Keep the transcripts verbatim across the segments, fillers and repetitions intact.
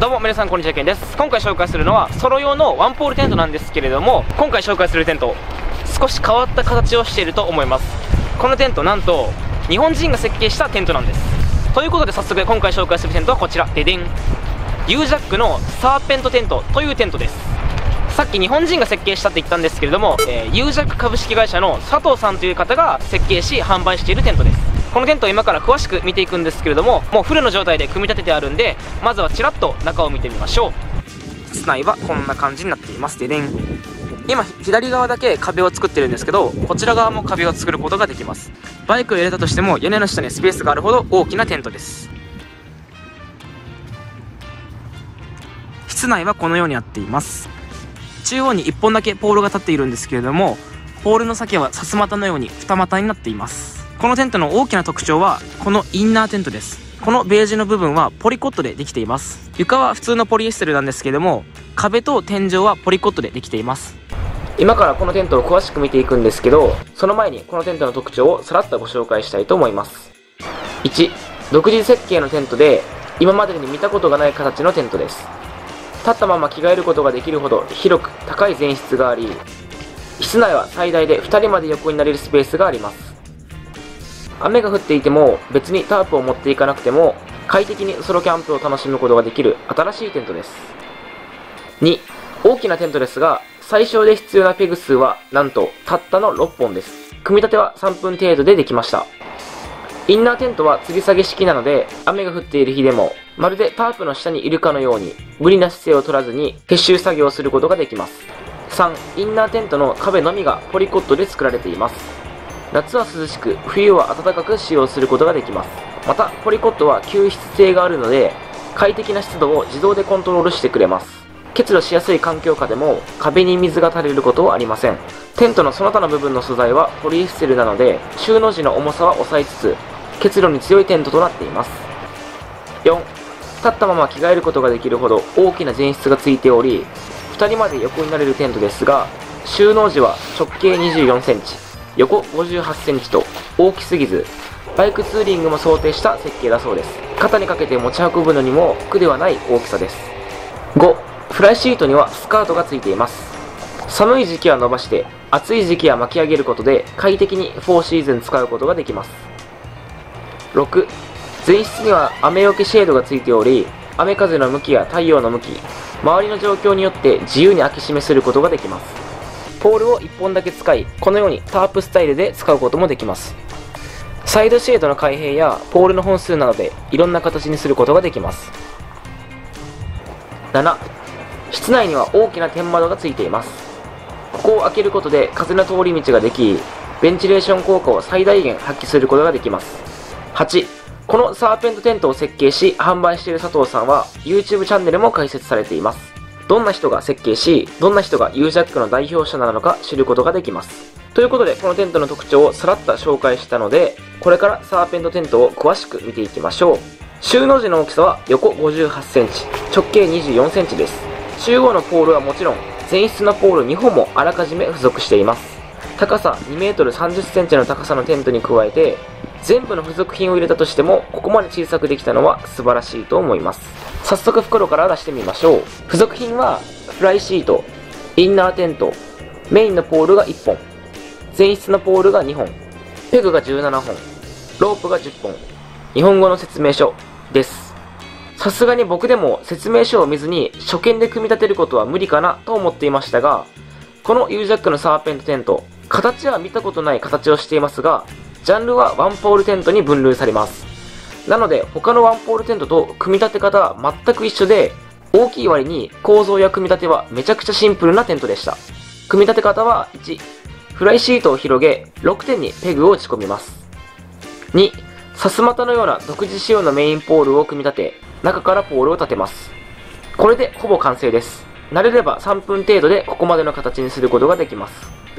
どうも皆さんこんにちは、ケンです。今回紹介するのはソロ用のワンポールテントなんですけれども、今回紹介するテント少し変わった形をしていると思います。このテントなんと日本人が設計したテントなんです。ということで早速今回紹介するテントはこちら、ででん U ジャックのサーペントテントというテントです。さっき日本人が設計したって言ったんですけれども、えー、U ジャック株式会社の佐藤さんという方が設計し販売しているテントです。このテントを今から詳しく見ていくんですけれども、もうフルの状態で組み立ててあるんで、まずはちらっと中を見てみましょう。室内はこんな感じになっています。ででん。今左側だけ壁を作ってるんですけど、こちら側も壁を作ることができます。バイクを入れたとしても屋根の下にスペースがあるほど大きなテントです。室内はこのようになっています。中央にいっぽんだけポールが立っているんですけれども、ポールの先はさすまたのように二股になっています。このテントの大きな特徴はこのインナーテントです。このベージュの部分はポリコットでできています。床は普通のポリエステルなんですけれども、壁と天井はポリコットでできています。今からこのテントを詳しく見ていくんですけど、その前にこのテントの特徴をさらっとご紹介したいと思います。いち. 独自設計のテントで、今までに見たことがない形のテントです。立ったまま着替えることができるほど広く高い前室があり、室内は最大でふたりまで横になれるスペースがあります。雨が降っていても別にタープを持っていかなくても快適にソロキャンプを楽しむことができる新しいテントです。に. 大きなテントですが、最小で必要なペグ数はなんとたったのろっぽんです。組み立てはさんぷん程度でできました。インナーテントは吊り下げ式なので、雨が降っている日でもまるでタープの下にいるかのように無理な姿勢を取らずに撤収作業をすることができます。さん. インナーテントの壁のみがポリコットで作られています。夏は涼しく、冬は暖かく使用することができます。また、ポリコットは吸湿性があるので、快適な湿度を自動でコントロールしてくれます。結露しやすい環境下でも、壁に水が垂れることはありません。テントのその他の部分の素材はポリエステルなので、収納時の重さは抑えつつ、結露に強いテントとなっています。よん. 立ったまま着替えることができるほど大きな前室がついており、ふたりまで横になれるテントですが、収納時は直径にじゅうよんセンチ。横ごじゅうはちセンチと大きすぎず、バイクツーリングも想定した設計だそうです。肩にかけて持ち運ぶのにも苦ではない大きさです。ご. フライシートにはスカートがついています。寒い時期は伸ばして、暑い時期は巻き上げることで快適によんシーズン使うことができます。ろく. 前室には雨よけシェードがついており、雨風の向きや太陽の向き、周りの状況によって自由に開け閉めすることができます。ポールをいっぽんだけ使い、このようにタープスタイルで使うこともできます。サイドシェードの開閉やポールの本数などでいろんな形にすることができます。なな. 室内には大きな天窓がついています。ここを開けることで風の通り道ができ、ベンチレーション効果を最大限発揮することができます。はち. このサーペントテントを設計し販売している佐藤さんは YouTube チャンネルも開設されています。どんな人が設計し、どんな人が U ジャックの代表者なのか知ることができます。ということで、このテントの特徴をさらっと紹介したので、これからサーペントテントを詳しく見ていきましょう。収納時の大きさは横ごじゅうはちセンチ、直径にじゅうよんセンチです。中央のポールはもちろん、前室のポールにほんもあらかじめ付属しています。高さ にメートルさんじゅっセンチ の高さのテントに加えて、全部の付属品を入れたとしてもここまで小さくできたのは素晴らしいと思います。早速袋から出してみましょう。付属品はフライシート、インナーテント、メインのポールがいっぽん、前室のポールがにほん、ペグがじゅうななほん、ロープがじゅっぽん、日本語の説明書です。さすがに僕でも説明書を見ずに初見で組み立てることは無理かなと思っていましたが、この U ジャックのサーペントテント、形は見たことない形をしていますが、ジャンルはワンポールテントに分類されます。なので他のワンポールテントと組み立て方は全く一緒で、大きい割に構造や組み立てはめちゃくちゃシンプルなテントでした。組み立て方はいち. フライシートを広げろくてんにペグを打ち込みます。に. さすまたのような独自仕様のメインポールを組み立て、中からポールを立てます。これでほぼ完成です。慣れればさんぷん程度でここまでの形にすることができます。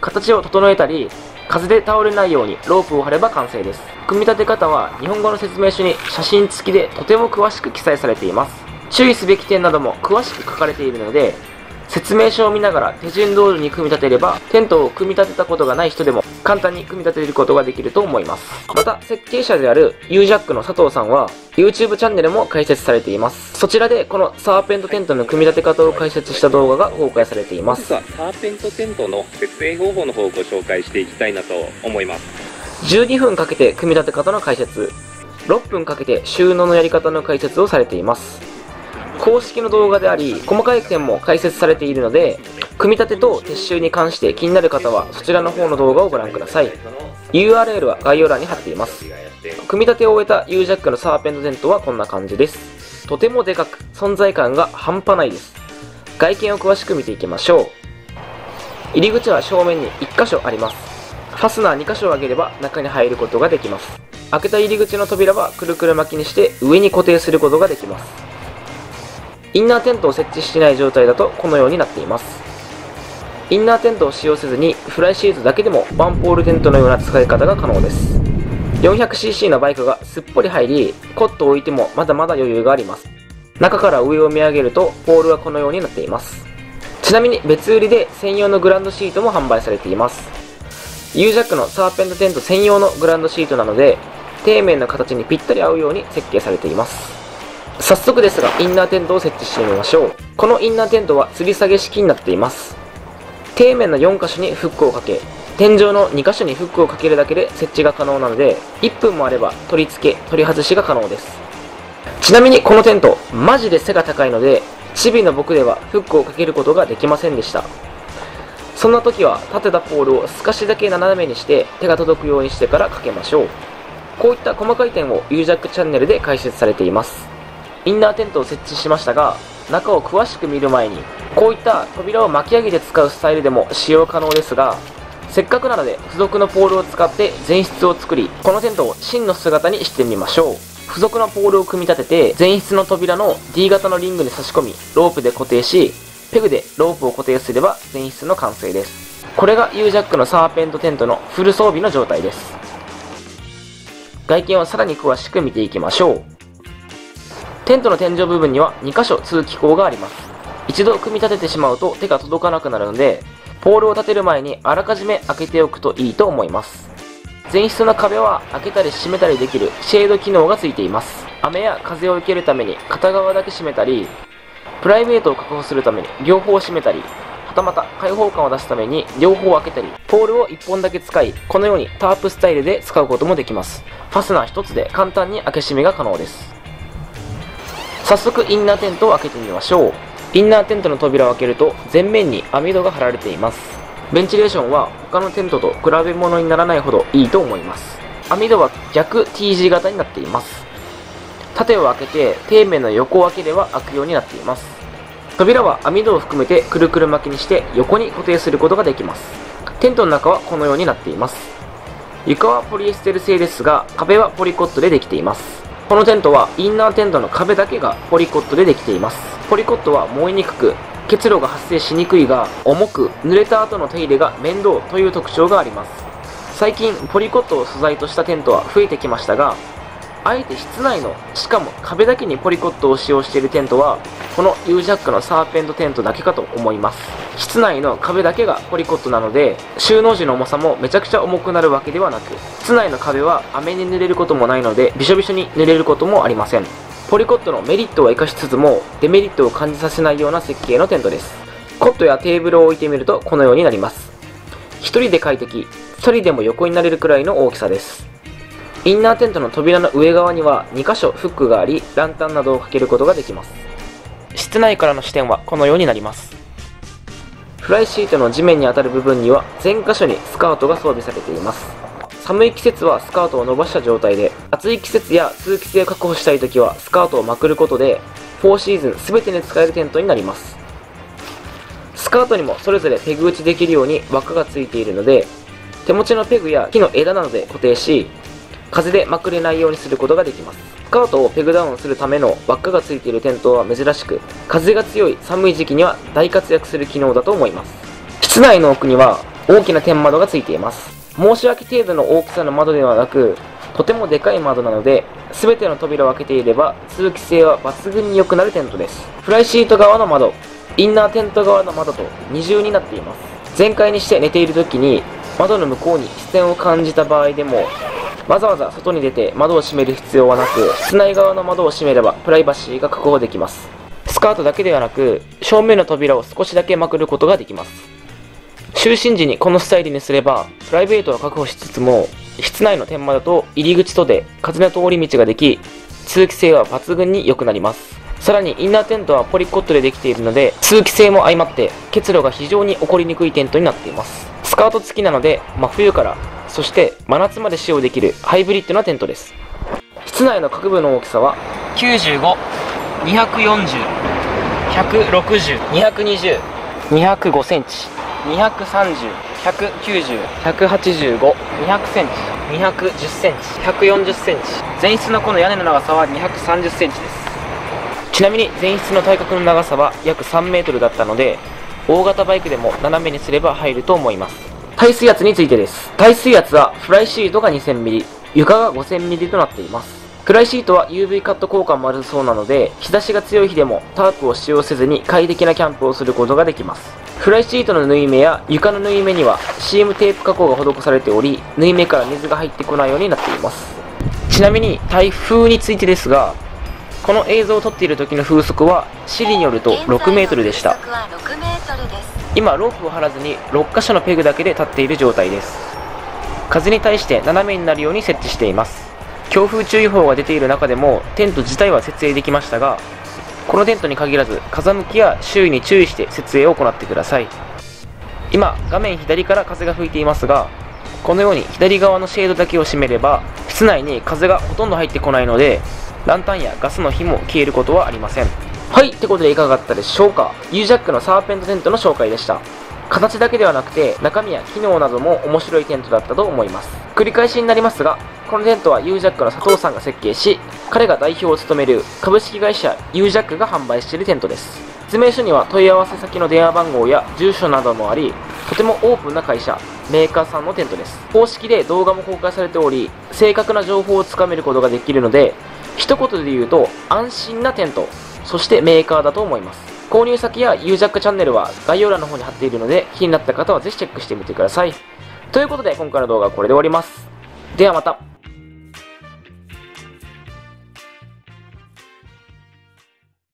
形を整えたり、風で倒れないようにロープを張れば完成です。組み立て方は日本語の説明書に写真付きでとても詳しく記載されています。注意すべき点なども詳しく書かれているので、説明書を見ながら手順通りに組み立てればテントを組み立てたことがない人でも簡単に組み立てることができると思います。また、設計者である U ジャックの佐藤さんは YouTube チャンネルも開設されています。そちらでこのサーペントテントの組み立て方を解説した動画が公開されています。実はサーペントテントの設営方法の方をご紹介していきたいなと思います。じゅうにふんかけて組み立て方の解説、ろっぷんかけて収納のやり方の解説をされています。公式の動画であり、細かい点も解説されているので、組み立てと撤収に関して気になる方はそちらの方の動画をご覧ください。ユーアールエル は概要欄に貼っています。組み立てを終えた U ジャックのサーペントテントはこんな感じです。とてもでかく、存在感が半端ないです。外見を詳しく見ていきましょう。入り口は正面にいっ箇所あります。ファスナーに箇所を上げれば中に入ることができます。開けた入り口の扉はくるくる巻きにして上に固定することができます。インナーテントを設置していない状態だとこのようになっています。インナーテントを使用せずにフライシートだけでもワンポールテントのような使い方が可能です。 よんひゃくシーシー のバイクがすっぽり入り、コットを置いてもまだまだ余裕があります。中から上を見上げるとポールはこのようになっています。ちなみに別売りで専用のグランドシートも販売されています。 U ジャックのサーペントテント専用のグランドシートなので、底面の形にぴったり合うように設計されています。早速ですがインナーテントを設置してみましょう。このインナーテントは吊り下げ式になっています。底面のよん箇所にフックをかけ、天井のに箇所にフックをかけるだけで設置が可能なので、いっぷんもあれば取り付け、取り外しが可能です。ちなみにこのテント、マジで背が高いので、チビの僕ではフックをかけることができませんでした。そんな時は立てたポールを少しだけ斜めにして手が届くようにしてからかけましょう。こういった細かい点を U ジャックチャンネルで解説されています。インナーテントを設置しましたが、中を詳しく見る前に、こういった扉を巻き上げて使うスタイルでも使用可能ですが、せっかくなので付属のポールを使って前室を作り、このテントを真の姿にしてみましょう。付属のポールを組み立てて、前室の扉の D 型のリングに差し込み、ロープで固定し、ペグでロープを固定すれば前室の完成です。これが U ジャックのサーペントテントのフル装備の状態です。外見をさらに詳しく見ていきましょう。テントの天井部分にはに箇所通気口があります。一度組み立ててしまうと手が届かなくなるので、ポールを立てる前にあらかじめ開けておくといいと思います。前室の壁は開けたり閉めたりできるシェード機能がついています。雨や風を受けるために片側だけ閉めたり、プライベートを確保するために両方閉めたり、はたまた開放感を出すために両方開けたり、ポールをいっぽんだけ使い、このようにタープスタイルで使うこともできます。ファスナーひとつで簡単に開け閉めが可能です。早速インナーテントを開けてみましょう。インナーテントの扉を開けると前面に網戸が張られています。ベンチレーションは他のテントと比べ物にならないほどいいと思います。網戸は逆 T 字型になっています。縦を開けて底面の横を開ければ開くようになっています。扉は網戸を含めてくるくる巻きにして横に固定することができます。テントの中はこのようになっています。床はポリエステル製ですが、壁はポリコットでできています。このテントはインナーテントの壁だけがポリコットでできています。ポリコットは燃えにくく、結露が発生しにくいが、重く、濡れた後の手入れが面倒という特徴があります。最近、ポリコットを素材としたテントは増えてきましたが、あえて室内の、しかも壁だけにポリコットを使用しているテントは、この U ジャックのサーペントテントだけかと思います。室内の壁だけがポリコットなので、収納時の重さもめちゃくちゃ重くなるわけではなく、室内の壁は雨に濡れることもないので、びしょびしょに濡れることもありません。ポリコットのメリットを生かしつつも、デメリットを感じさせないような設計のテントです。コットやテーブルを置いてみるとこのようになります。一人で快適、一人でも横になれるくらいの大きさです。インナーテントの扉の上側にはに箇所フックがあり、ランタンなどをかけることができます。室内からの視点はこのようになります。フライシートの地面に当たる部分には全箇所にスカートが装備されています。寒い季節はスカートを伸ばした状態で、暑い季節や通気性を確保したい時はスカートをまくることで、よんシーズン全てに使えるテントになります。スカートにもそれぞれペグ打ちできるように枠がついているので、手持ちのペグや木の枝などで固定し、風でまくれないようにすることができます。スカートをペグダウンするための輪っかがついているテントは珍しく、風が強い寒い時期には大活躍する機能だと思います。室内の奥には大きな天窓がついています。申し訳程度の大きさの窓ではなく、とてもでかい窓なので、全ての扉を開けていれば通気性は抜群に良くなるテントです。フライシート側の窓、インナーテント側の窓と二重になっています。全開にして寝ている時に窓の向こうに視線を感じた場合でも、わざわざ外に出て窓を閉める必要はなく、室内側の窓を閉めればプライバシーが確保できます。スカートだけではなく、正面の扉を少しだけまくることができます。就寝時にこのスタイルにすれば、プライベートは確保しつつも、室内の天窓と入り口とで風の通り道ができ、通気性は抜群に良くなります。さらにインナーテントはポリコットでできているので、通気性も相まって結露が非常に起こりにくいテントになっています。スカート付きなので、真冬からそして真夏まで使用できるハイブリッドなテントです。室内の各部の大きさはきゅうじゅうご、にひゃくよんじゅう、ひゃくろくじゅう、にひゃくにじゅう、にひゃくごセンチ、にひゃくさんじゅう、ひゃくきゅうじゅう、ひゃくはちじゅうご、にひゃくせんち、ひゃくよんじゅっセンチ、ひゃくよんじゅっセンチ、全室のこの屋根の長さはにひゃくさんじゅっセンチです。ちなみに全室の対角の長さは約さんメートルだったので、大型バイクでも斜めにすれば入ると思います。耐水圧についてです。耐水圧はフライシートが にせんミリ、床が ごせんミリ となっています。フライシートは ユーブイ カット効果もあるそうなので、日差しが強い日でもタープを使用せずに快適なキャンプをすることができます。フライシートの縫い目や床の縫い目には シーエム テープ加工が施されており、縫い目から水が入ってこないようになっています。ちなみに台風についてですが、この映像を撮っている時の風速はシリによるとろくメートルでした。今ロープを張らずにろっかしょのペグだけで立っている状態です。風に対して斜めになるように設置しています。強風注意報が出ている中でもテント自体は設営できましたが、このテントに限らず風向きや周囲に注意して設営を行ってください。今画面左から風が吹いていますが、このように左側のシェードだけを閉めれば室内に風がほとんど入ってこないので、ランタンやガスの火も消えることはありません。はい、ってことでいかがだったでしょうか。 U ジャックのサーペントテントの紹介でした。形だけではなくて中身や機能なども面白いテントだったと思います。繰り返しになりますが、このテントは U ジャックの佐藤さんが設計し、彼が代表を務める株式会社 U ジャックが販売しているテントです。説明書には問い合わせ先の電話番号や住所などもあり、とてもオープンな会社メーカーさんのテントです。公式で動画も公開されており、正確な情報をつかめることができるので、一言で言うと安心なテント、そしてメーカーだと思います。購入先や U ジャックチャンネルは概要欄の方に貼っているので、気になった方はぜひチェックしてみてください。ということで今回の動画はこれで終わります。ではまた。